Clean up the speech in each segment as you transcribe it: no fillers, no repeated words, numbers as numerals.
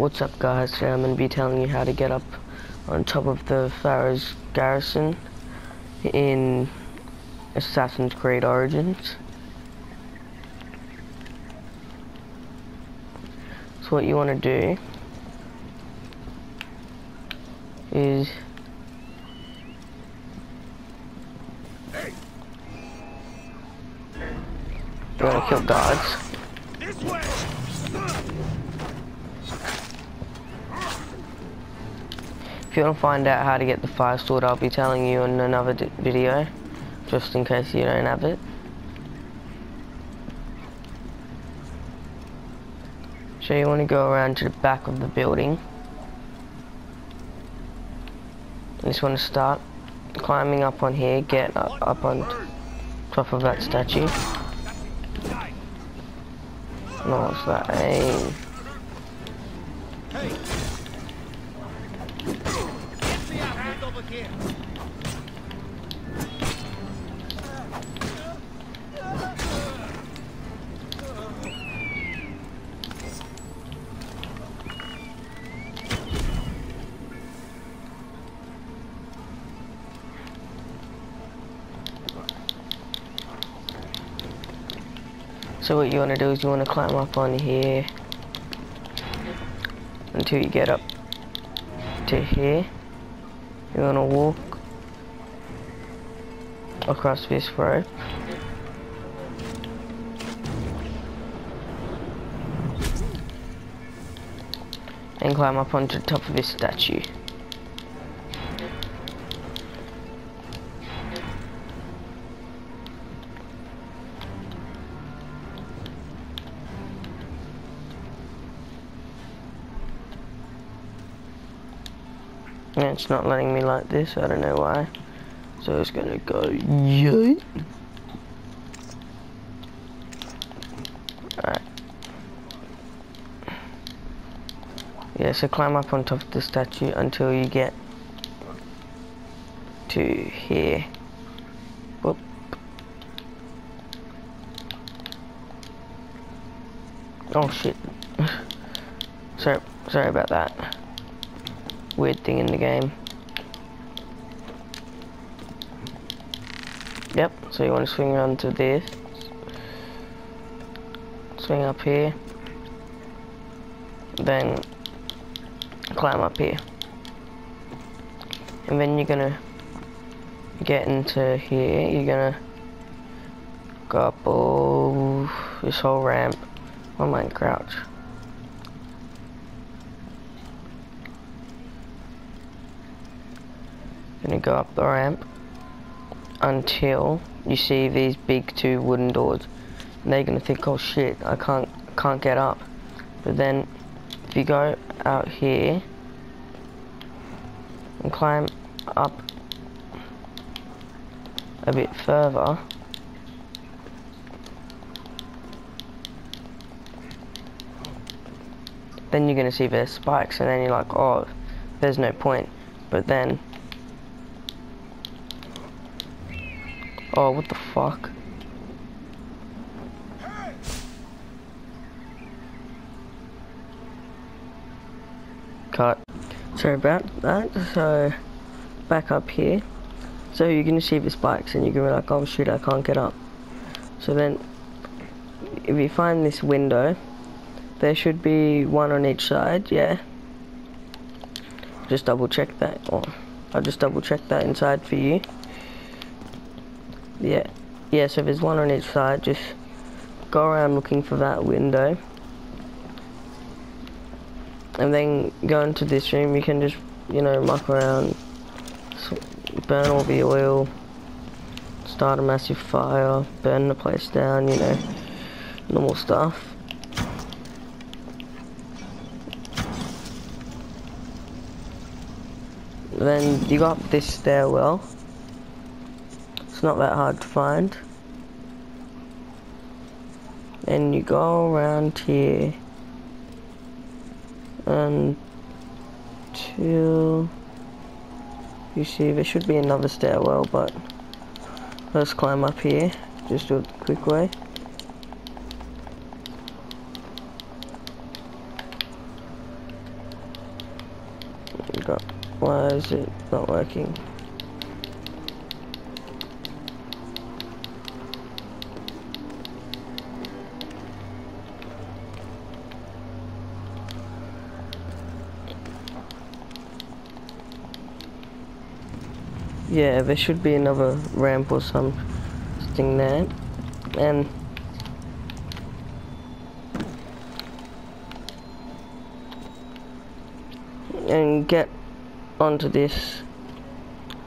What's up guys, today I'm going to be telling you how to get up on top of the Pharaoh's Garrison in Assassin's Creed Origins. So what you want to do is you want to kill guards. This way. If you want to find out how to get the fire sword, I'll be telling you in another video, just in case you don't have it. So you want to go around to the back of the building. You just want to start climbing up on here, get up on top of that statue. No, what's that? Hey. So what you want to do is you want to climb up on here until you get up to here. You want to walk across this rope. And climb up onto the top of this statue. Yeah, it's not letting me like this, I don't know why. So it's gonna go yeet. Alright. Yeah, so climb up on top of the statue until you get to here. Whoop. Oh shit. sorry about that. Weird thing in the game. Yep, so you want to swing around to this. Swing up here. Then climb up here. And then you're gonna get into here. You're gonna go up all this whole ramp. Oh my crouch. Gonna go up the ramp until you see these big two wooden doors, and they're gonna think, oh shit, I can't get up. But then if you go out here and climb up a bit further, then you're gonna see there's spikes, and then you're like, oh, there's no point. But then oh, what the fuck? Hey. Cut. Sorry about that. So, back up here. So you're gonna see the spikes and you're gonna be like, oh shoot, I can't get up. So then, if you find this window, there should be one on each side, yeah. Just double check that. Or I'll just double check that inside for you. Yeah, so there's one on each side. Just go around looking for that window. And then go into this room. You can just, you know, muck around, burn all the oil, start a massive fire, burn the place down, you know, normal stuff. Then you go up this stairwell. It's not that hard to find, and you go around here until you see there should be another stairwell, but let's climb up here, just do it the quick way. up. Why is it not working? Yeah, there should be another ramp or something there. And get onto this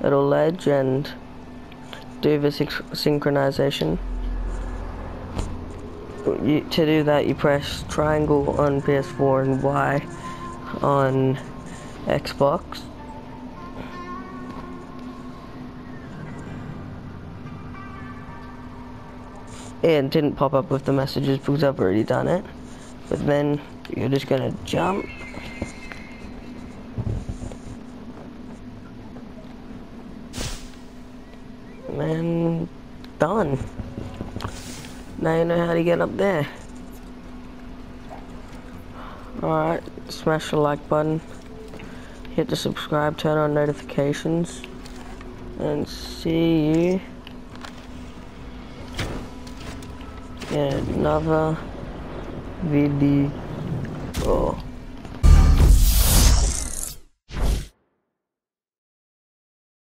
little ledge and do the synchronization. To do that, you press triangle on PS4 and Y on Xbox. It didn't pop up with the messages because I've already done it. But then you're just gonna jump. And done. Now you know how to get up there. Alright, smash the like button. Hit the subscribe, turn on notifications. And see you in another video.